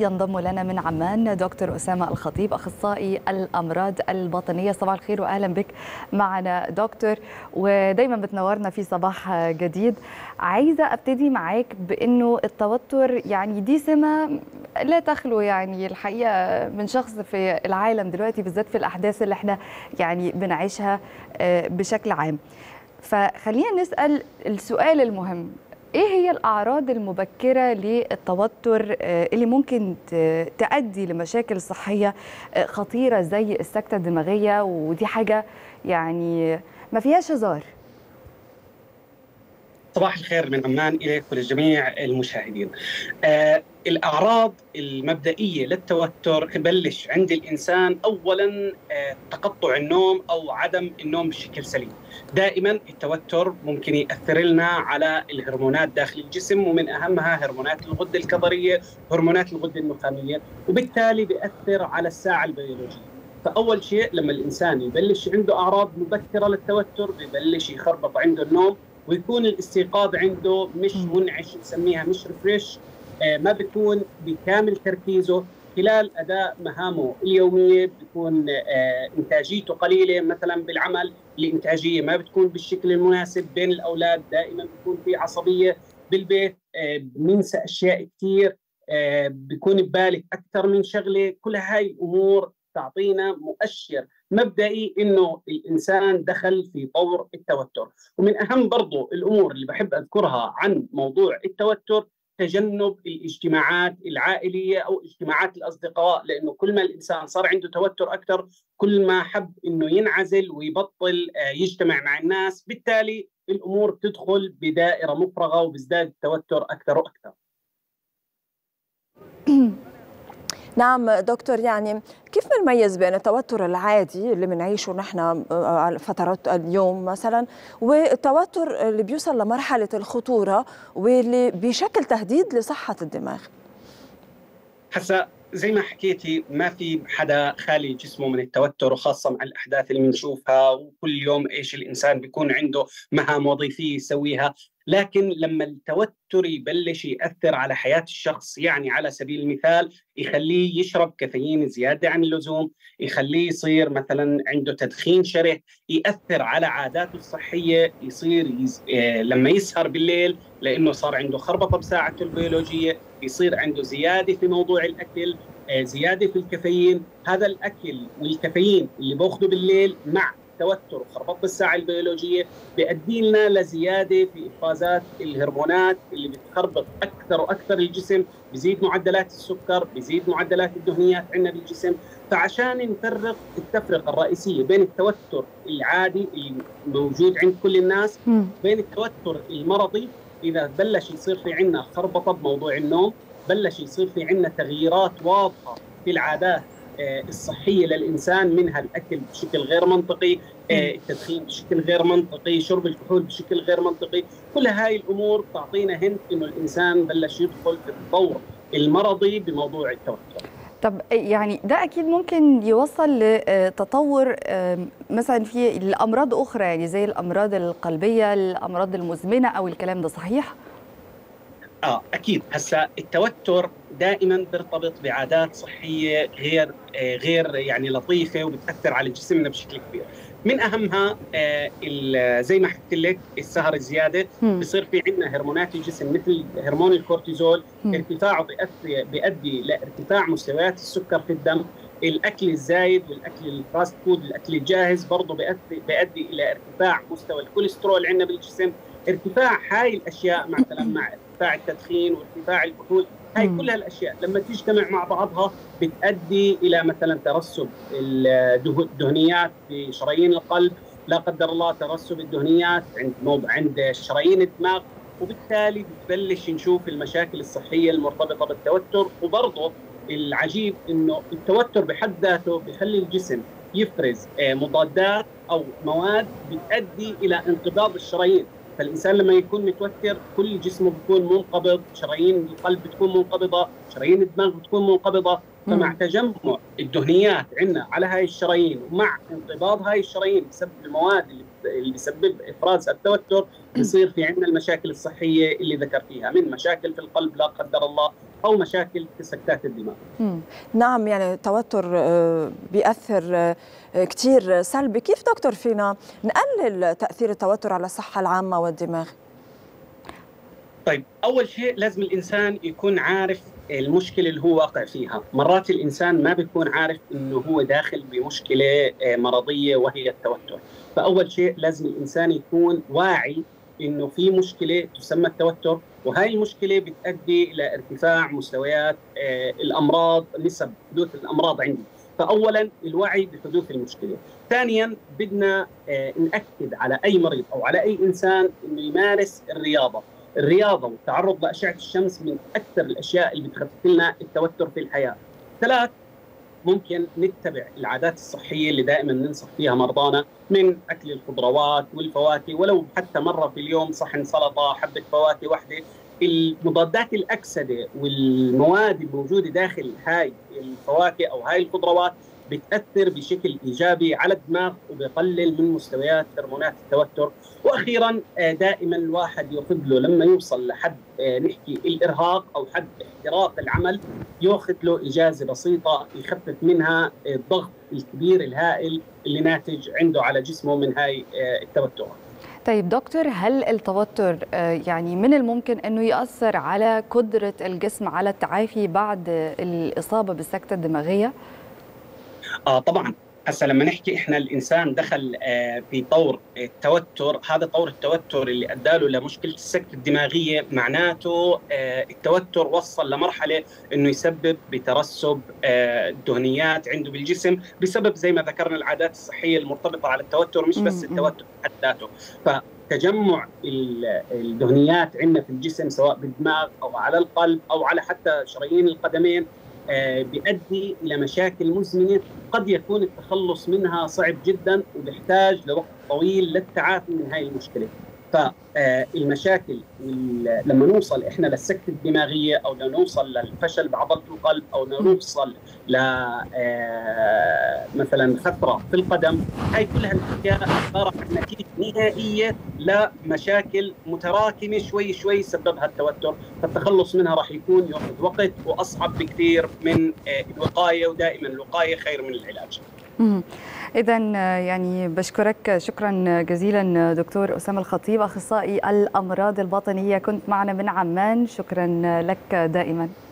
ينضم لنا من عمان دكتور أسامة الخطيب، أخصائي الأمراض البطنية. صباح الخير وأهلا بك معنا دكتور، ودايما بتنورنا في صباح جديد. عايزة أبتدي معاك بأنه التوتر يعني دي سمة لا تخلو يعني الحقيقة من شخص في العالم دلوقتي، بالذات في الأحداث اللي احنا يعني بنعيشها بشكل عام. فخلينا نسأل السؤال المهم، ايه هي الأعراض المبكرة للتوتر اللي ممكن تؤدي لمشاكل صحية خطيرة زي السكتة الدماغية، ودي حاجة يعني ما فيهاش هزار؟ صباح الخير من عمان إليك ولجميع المشاهدين. الأعراض المبدئية للتوتر تبلش عند الإنسان أولاً تقطع النوم أو عدم النوم بشكل سليم. دائماً التوتر ممكن يأثر لنا على الهرمونات داخل الجسم، ومن أهمها هرمونات الغدة الكظرية، هرمونات الغدة النخامية، وبالتالي بيأثر على الساعة البيولوجية. فأول شيء لما الإنسان يبلش عنده أعراض مبكرة للتوتر ببلش يخربط عنده النوم، ويكون الاستيقاظ عنده مش منعش، نسميها مش ريفريش، ما بيكون بكامل تركيزه خلال أداء مهامه اليومية، بيكون إنتاجيته قليلة مثلا بالعمل، الإنتاجية ما بتكون بالشكل المناسب، بين الأولاد دائما بيكون في عصبية، بالبيت بننسى أشياء كثير، بيكون ببالك أكثر من شغلة. كل هاي الأمور تعطينا مؤشر مبدئي إنه الإنسان دخل في طور التوتر. ومن أهم برضو الأمور اللي بحب أذكرها عن موضوع التوتر تجنب الاجتماعات العائلية أو اجتماعات الأصدقاء، لأنه كل ما الإنسان صار عنده توتر أكثر كل ما حب إنه ينعزل ويبطل يجتمع مع الناس، بالتالي الأمور تدخل بدائرة مفرغة وبيزداد التوتر أكثر وأكثر. نعم دكتور، يعني كيف بنميز بين التوتر العادي اللي بنعيشه نحن فترات اليوم مثلا، والتوتر اللي بيوصل لمرحلة الخطورة واللي بشكل تهديد لصحة الدماغ؟ هسا زي ما حكيتي ما في حدا خالي جسمه من التوتر، وخاصة مع الأحداث اللي بنشوفها وكل يوم ايش الإنسان بيكون عنده مهام وظيفية يسويها. لكن لما التوتر يبلش يأثر على حياة الشخص، يعني على سبيل المثال يخليه يشرب كافيين زيادة عن اللزوم، يخليه يصير مثلا عنده تدخين شره، يأثر على عاداته الصحية، يصير لما يسهر بالليل لأنه صار عنده خربطة بساعته البيولوجية، يصير عنده زيادة في موضوع الأكل، زيادة في الكافيين. هذا الأكل والكافيين اللي باخده بالليل مع التوتر وخربطة الساعة البيولوجية بيؤدي لنا لزيادة في إفرازات الهرمونات اللي بتخربط أكثر وأكثر الجسم، بيزيد معدلات السكر، بيزيد معدلات الدهنيات عندنا بالجسم. فعشان نفرق التفرقة الرئيسية بين التوتر العادي اللي موجود عند كل الناس بين التوتر المرضي، إذا بلش يصير في عنا خربطة بموضوع النوم، بلش يصير في عنا تغييرات واضحة في العادات الصحية للإنسان، منها الأكل بشكل غير منطقي، التدخين بشكل غير منطقي، شرب الكحول بشكل غير منطقي. كل هاي الأمور تعطينا هند إنه الإنسان بلش يدخل في الدور المرضي بموضوع التوتر. طب يعني ده أكيد ممكن يوصل لتطور مثلا في الأمراض أخرى، يعني زي الأمراض القلبية، الأمراض المزمنة أو الكلام ده، صحيح؟ أكيد. هسا التوتر دائما بيرتبط بعادات صحية غير يعني لطيفة، وبتأثر على جسمنا بشكل كبير. من أهمها زي ما حكيت لك السهر الزيادة، بصير في عندنا هرمونات الجسم مثل هرمون الكورتيزول، ارتفاعه بيؤدي لارتفاع مستويات السكر في الدم. الأكل الزايد والأكل الفاست فود، الأكل الجاهز، برضه بيؤدي إلى ارتفاع مستوى الكوليسترول عندنا بالجسم. ارتفاع هاي الأشياء مثلا مع ارتفاع التدخين وارتفاع الكحول، هاي كل هالاشياء لما تجتمع مع بعضها بتؤدي الى مثلا ترسب الدهنيات في شرايين القلب، لا قدر الله ترسب الدهنيات عند شرايين الدماغ، وبالتالي بتبلش نشوف المشاكل الصحيه المرتبطه بالتوتر. وبرضه العجيب انه التوتر بحد ذاته بخلي الجسم يفرز مضادات او مواد بتؤدي الى انقباض الشرايين. فالإنسان لما يكون متوتر كل جسمه بيكون منقبض، شرايين القلب بتكون منقبضة، شرايين الدماغ بتكون منقبضة، فمع تجمع الدهنيات عندنا على هاي الشرايين ومع انقباض هاي الشرايين بسبب المواد اللي بسبب افراز التوتر بصير في عندنا المشاكل الصحيه اللي ذكر فيها من مشاكل في القلب لا قدر الله او مشاكل في سكتات الدماغ. نعم، يعني التوتر بيأثر كثير سلبي. كيف دكتور فينا نقلل تأثير التوتر على الصحه العامه والدماغ؟ طيب، اول شيء لازم الانسان يكون عارف المشكله اللي هو واقع فيها. مرات الانسان ما بيكون عارف انه هو داخل بمشكله مرضيه وهي التوتر، فاول شيء لازم الانسان يكون واعي انه في مشكله تسمى التوتر، وهي المشكله بتؤدي الى ارتفاع مستويات الامراض، نسب حدوث الامراض عندي. فاولا الوعي بحدوث المشكله. ثانيا بدنا ناكد على اي مريض او على اي انسان انه يمارس الرياضه. الرياضة والتعرض لأشعة الشمس من أكثر الأشياء اللي بتخفف لنا التوتر في الحياة. ثلاث، ممكن نتبع العادات الصحية اللي دائما ننصح فيها مرضانا من أكل الخضروات والفواكه، ولو حتى مرة في اليوم صحن سلطة، حبة فواكه واحدة. المضادات الأكسدة والمواد الموجودة داخل هاي الفواكه أو هاي الخضروات بتأثر بشكل إيجابي على الدماغ وبقلل من مستويات هرمونات التوتر. وأخيراً دائماً الواحد ياخذ له لما يوصل لحد نحكي الإرهاق أو حد احتراق العمل، ياخذ له إجازة بسيطة يخفف منها الضغط الكبير الهائل اللي ناتج عنده على جسمه من هاي التوتر. طيب دكتور، هل التوتر يعني من الممكن أنه يأثر على قدرة الجسم على التعافي بعد الإصابة بالسكتة الدماغية؟ طبعا. هسه لما نحكي احنا الانسان دخل في طور التوتر، هذا طور التوتر اللي اداله لمشكله السكته الدماغيه، معناته التوتر وصل لمرحله انه يسبب بترسب الدهنيات عنده بالجسم بسبب زي ما ذكرنا العادات الصحيه المرتبطه على التوتر، مش بس التوتر بحد ذاته. تجمع الدهنيات عندنا في الجسم سواء بالدماغ او على القلب او على حتى شرايين القدمين بيؤدي الى مشاكل مزمنه قد يكون التخلص منها صعب جدا وبيحتاج لوقت طويل للتعافي من هاي المشكله. فالمشاكل لما نوصل احنا للسكته الدماغيه او نوصل للفشل بعضله القلب او نوصل ل مثلا خثره في القدم، هاي كلها الاشياء عباره عن نتيجه نهائيه لمشاكل متراكمه شوي شوي سببها التوتر، فالتخلص منها راح يكون ياخذ وقت واصعب بكثير من الوقايه، ودائما الوقايه خير من العلاج. إذا يعني بشكرك شكرا جزيلا دكتور أسامة الخطيب، أخصائي الأمراض الباطنية، كنت معنا من عمان، شكرا لك دائما.